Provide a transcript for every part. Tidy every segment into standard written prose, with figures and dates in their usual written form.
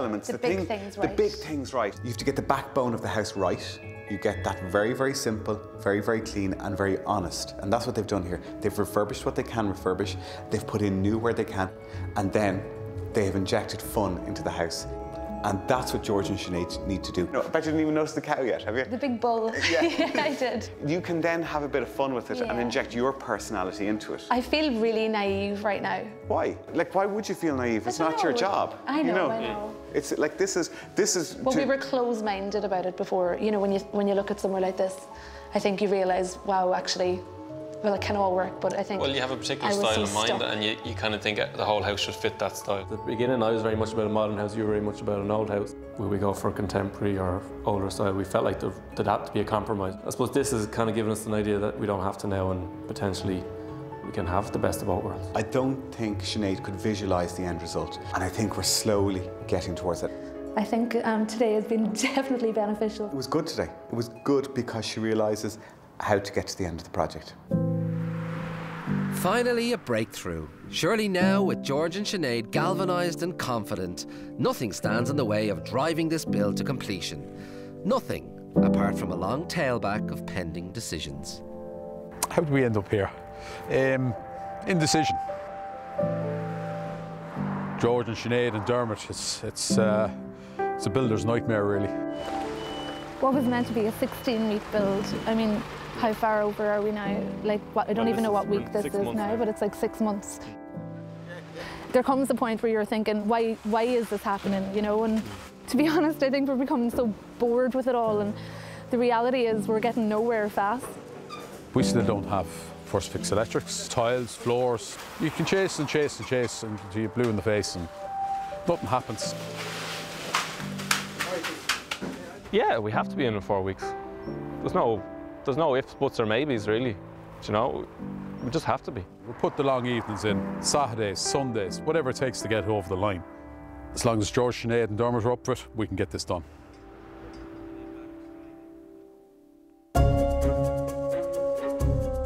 Elements, the big things right. You have to get the backbone of the house right. You get that very, very simple, very, very clean and very honest. And that's what they've done here. They've refurbished what they can refurbish. They've put in new where they can. And then they have injected fun into the house. And that's what George and Sinead need to do. No, I bet you didn't even notice the cow yet, have you? The big bull. Yeah. Yeah, I did. You can then have a bit of fun with it and inject your personality into it. I feel really naive right now. Why? Like, why would you feel naive? It's not your job. I know, you know. I know. It's like, this is... Well, we were close-minded about it before. You know, when you look at somewhere like this, I think you realise, wow, actually, well, it can all work, but I think... Well, you have a particular style in mind, and you kind of think the whole house should fit that style. At the beginning, I was very much about a modern house, you were very much about an old house. Will we go for a contemporary or older style? We felt like there'd have to be a compromise. I suppose this has kind of given us an idea that we don't have to now, and potentially we can have the best of both worlds. I don't think Sinead could visualise the end result, and I think we're slowly getting towards it. I think today has been definitely beneficial. It was good today. It was good because she realises how to get to the end of the project. Finally, a breakthrough. Surely now, with George and Sinead galvanised and confident, nothing stands in the way of driving this build to completion. Nothing, apart from a long tailback of pending decisions. How did we end up here? Indecision. George and Sinead and Dermot, it's a builder's nightmare, really. What was meant to be a 16-week build, I mean, how far over are we now? Like, what, I don't even know what week this is now, but it's like 6 months. There comes a point where you're thinking, why is this happening, you know? And to be honest, I think we're becoming so bored with it all, and the reality is we're getting nowhere fast. We still don't have first fix electrics, tiles, floors. You can chase and chase and chase until you're blue in the face and nothing happens. Yeah, we have to be in 4 weeks. There's no ifs, buts or maybes, really. You know, we just have to be. We'll put the long evenings in, Saturdays, Sundays, whatever it takes to get over the line. As long as George, Sinead and Dermot are up for it, we can get this done.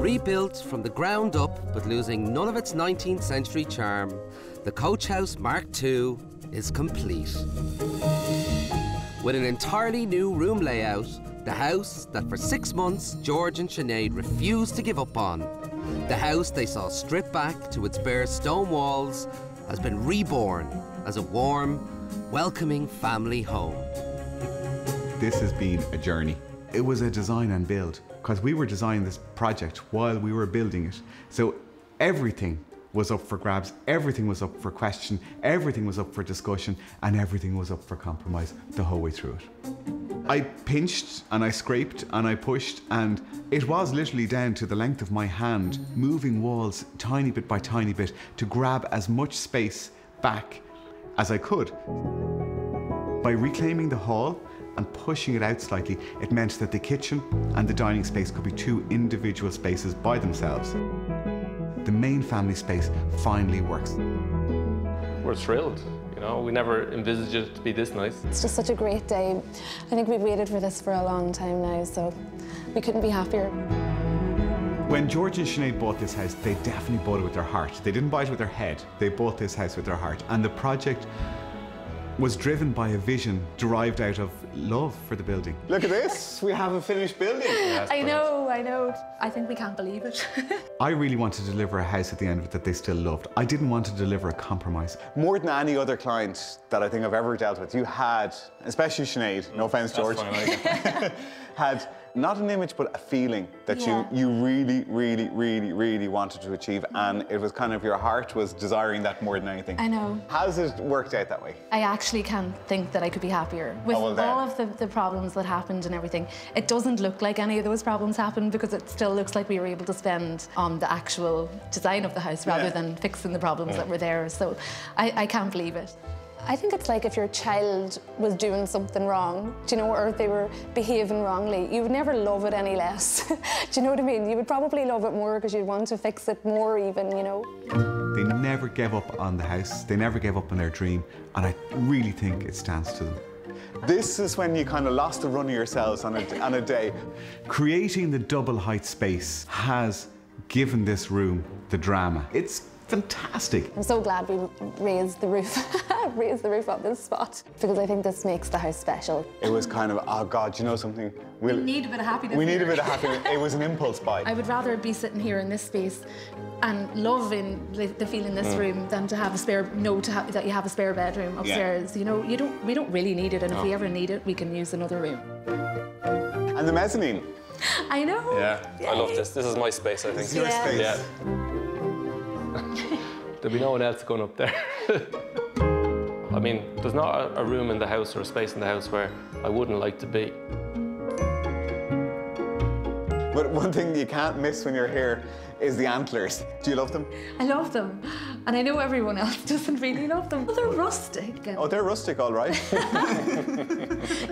Rebuilt from the ground up, but losing none of its 19th century charm, the Coach House Mark II is complete. With an entirely new room layout, the house that for 6 months George and Sinead refused to give up on. The house they saw stripped back to its bare stone walls has been reborn as a warm, welcoming family home. This has been a journey. It was a design and build, because we were designing this project while we were building it. So everything was up for grabs, everything was up for question, everything was up for discussion, and everything was up for compromise the whole way through it. I pinched and I scraped and I pushed, and it was literally down to the length of my hand, moving walls tiny bit by tiny bit to grab as much space back as I could. By reclaiming the hall and pushing it out slightly, it meant that the kitchen and the dining space could be two individual spaces by themselves. The main family space finally works. We're thrilled. No, we never envisaged it to be this nice. It's just such a great day. I think we've waited for this for a long time now, so we couldn't be happier. When George and Sinead bought this house, they definitely bought it with their heart. They didn't buy it with their head. They bought this house with their heart. And the project was driven by a vision derived out of love for the building. Look at this. We have a finished building. Yes, I know, I know. I think we can't believe it. I really wanted to deliver a house at the end of it that they still loved. I didn't want to deliver a compromise. More than any other client that I think I've ever dealt with, you had, especially Sinead, no offence, George, had not an image, but a feeling that you really, really, really, really wanted to achieve. And it was kind of your heart was desiring that more than anything. I know. How's it worked out that way? I actually can't think that I could be happier. With all of the problems that happened and everything, it doesn't look like any of those problems happened because it still looks like we were able to spend on the actual design of the house rather than fixing the problems that were there. So I can't believe it. I think it's like if your child was doing something wrong, do you know, or if they were behaving wrongly, you would never love it any less. Do you know what I mean? You would probably love it more because you'd want to fix it more even, you know. They never gave up on the house. They never gave up on their dream. And I really think it stands to them. This is when you kind of lost the run of yourselves on a day. Creating the double height space has given this room the drama. It's fantastic. I'm so glad we raised the roof on this spot, because I think this makes the house special. It was kind of, oh God, you know something? We need a bit of happiness. We need a bit of happiness. It was an impulse buy. I would rather be sitting here in this space and loving the feel in this room than to have a spare, that you have a spare bedroom upstairs. Yeah. You know, we don't really need it, and if we ever need it, we can use another room. And the mezzanine. I know. Yeah, yay. I love this. This is my space, I think. It's your space. Yeah. There'll be no one else going up there. I mean, there's not a room in the house or a space in the house where I wouldn't like to be. But one thing you can't miss when you're here is the antlers. Do you love them? I love them. And I know everyone else doesn't really love them. Well, they're rustic. Oh, they're rustic, all right.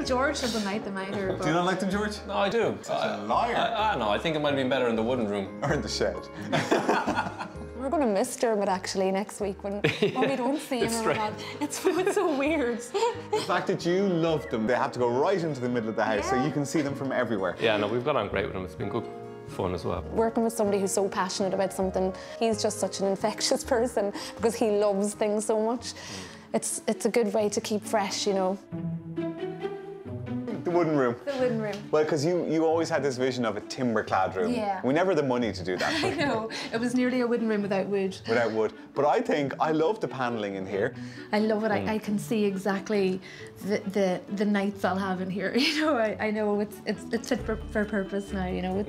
George doesn't like them either. But... Do you not like them, George? No, I do. Such a liar. I don't know. I think it might have been better in the wooden room. Or in the shed. We're going to miss Dermot, actually, next week when we don't see him or not. It's so weird. The fact that you love them, they have to go right into the middle of the house, so you can see them from everywhere. Yeah, no, we've got on great with them. It's been good fun as well. Working with somebody who's so passionate about something, he's just such an infectious person because he loves things so much. It's a good way to keep fresh, you know. The wooden room. The wooden room. Well, because you always had this vision of a timber-clad room. Yeah. We never had the money to do that. I know. It was nearly a wooden room without wood. Without wood. But I think I love the panelling in here. I love it. I can see exactly the nights I'll have in here. You know, I know it's fit for purpose now. You know,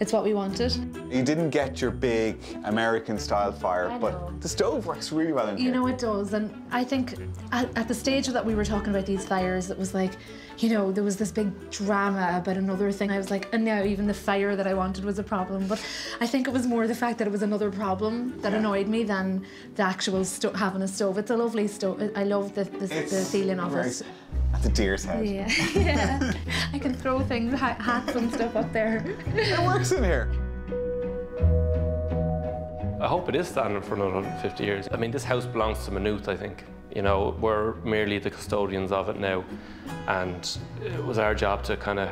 it's what we wanted. You didn't get your big American-style fire, but the stove works really well in here. You know, it does. And I think at the stage that we were talking about these fires, it was like, you know, there was this big drama about another thing. I was like, and now even the fire that I wanted was a problem. But I think it was more the fact that it was another problem that annoyed me than the actual having a stove. It's a lovely stove. I love the feeling of it. At the deer's head. Yeah, yeah. I can throw things, hats and stuff up there. It works in here. I hope it is standing for another 150 years. I mean, this house belongs to Maynooth, I think. You know, we're merely the custodians of it now, and it was our job to kind of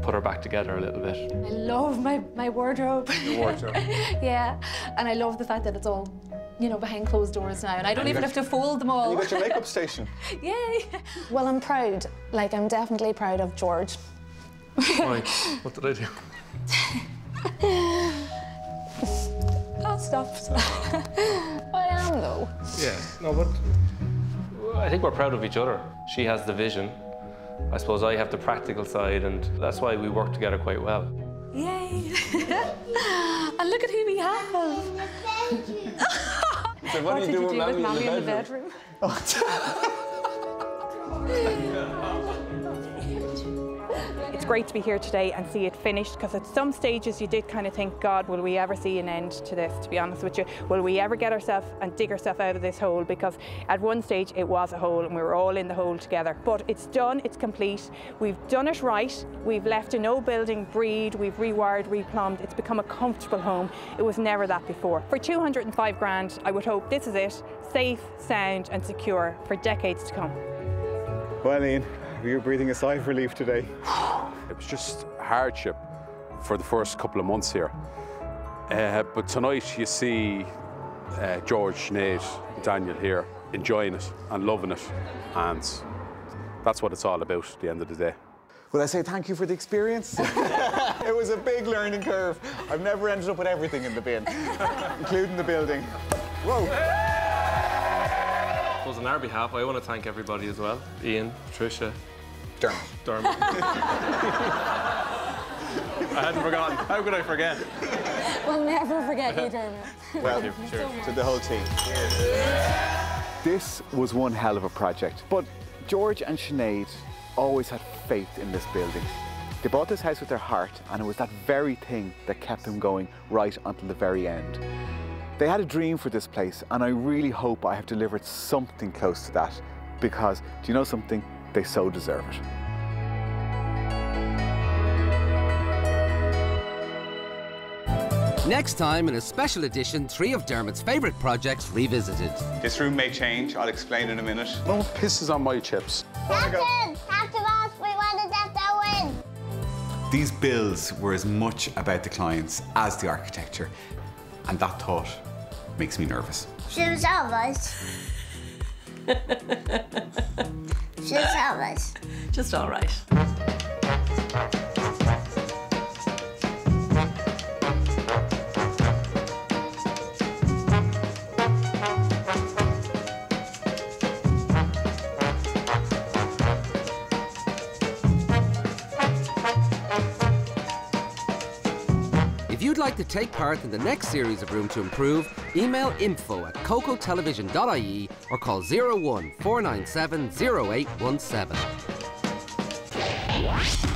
put her back together a little bit. I love my wardrobe. Your wardrobe. Yeah, and I love the fact that it's all, you know, behind closed doors now, and I don't even have to fold them all. You got your makeup station. Yay! Well, I'm proud. Like, I'm definitely proud of George. Why? What did I do? Oh, stop. I am, though. Yeah, no, but... I think we're proud of each other. She has the vision. I suppose I have the practical side, and that's why we work together quite well. Yay! And look at who we have. Thank you. So what do you do with Mommy in the bedroom? It's great to be here today and see it finished, because at some stages you did kind of think, God, will we ever see an end to this, to be honest with you? Will we ever get ourselves and dig ourselves out of this hole? Because at one stage it was a hole and we were all in the hole together. But it's done, it's complete. We've done it right. We've left an old building breed. We've rewired, replumbed. It's become a comfortable home. It was never that before. For 205 grand, I would hope this is it. Safe, sound and secure for decades to come. Well, Ian, you're breathing a sigh of relief today. It was just hardship for the first couple of months here. But tonight you see George, Nate, Daniel here enjoying it and loving it. And that's what it's all about at the end of the day. Well, I say thank you for the experience. It was a big learning curve. I've never ended up with everything in the bin, including the building. Whoa. On our behalf, I want to thank everybody as well. Ian, Patricia, Dermot. I hadn't forgotten. How could I forget? We'll never forget you, Dermot. Well, thank you. Cheers. To the whole team. Cheers. This was one hell of a project, but George and Sinead always had faith in this building. They bought this house with their heart, and it was that very thing that kept them going right until the very end. They had a dream for this place, and I really hope I have delivered something close to that, because, do you know something? They so deserve it. Next time, in a special edition, 3 of Dermot's favourite projects revisited. This room may change. I'll explain in a minute. No pisses on my chips. Captain! After us, we want to get that win! These bills were as much about the clients as the architecture. And that thought makes me nervous. She's alright. She's alright. Just alright. If you'd like to take part in the next series of Room to Improve, email info@cocotelevision.ie or call 01 497 0817.